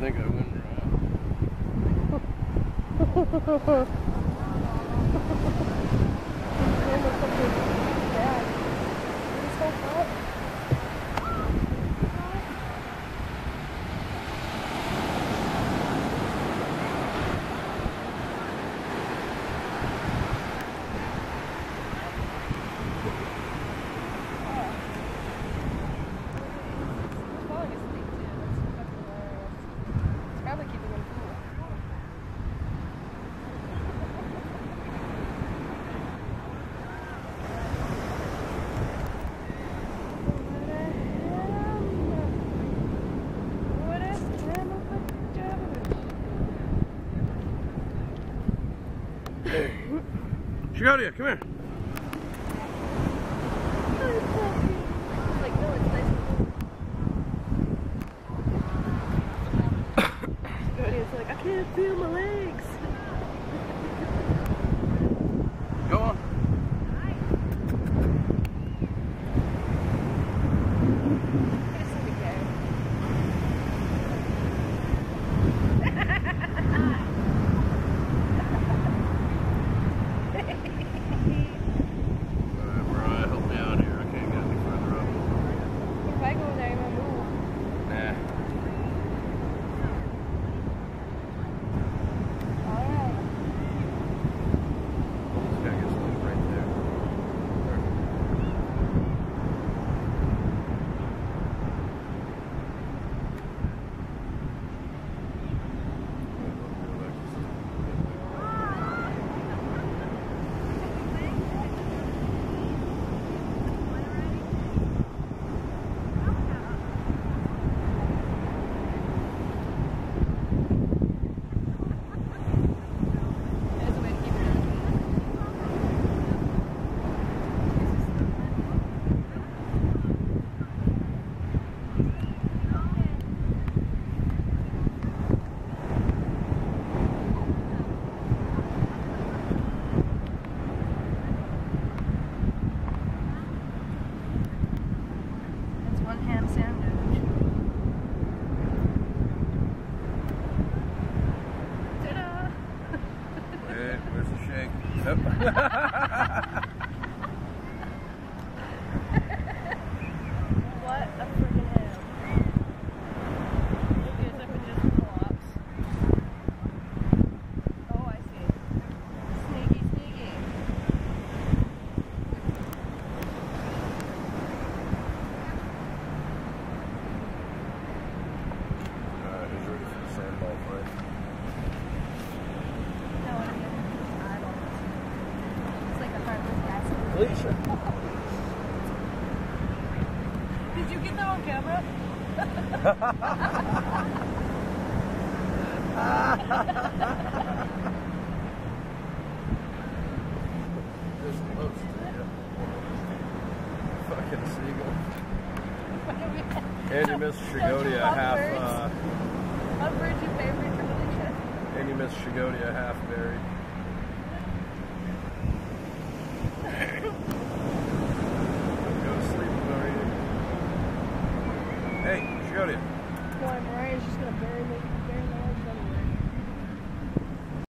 think I wouldn't ride. Shagodia, come here. Shagodia's like, I can't feel my legs. Go on. What a freaking hell. Look at if it just flops. Oh, I see. Sneaky, sneaky. Alright, who's ready for the sandball play? Did you get that on camera? This close to you. Fucking seagull. And you missed Shagodia half buried. Hey, Shagodia. No, Mariah's just gonna bury me.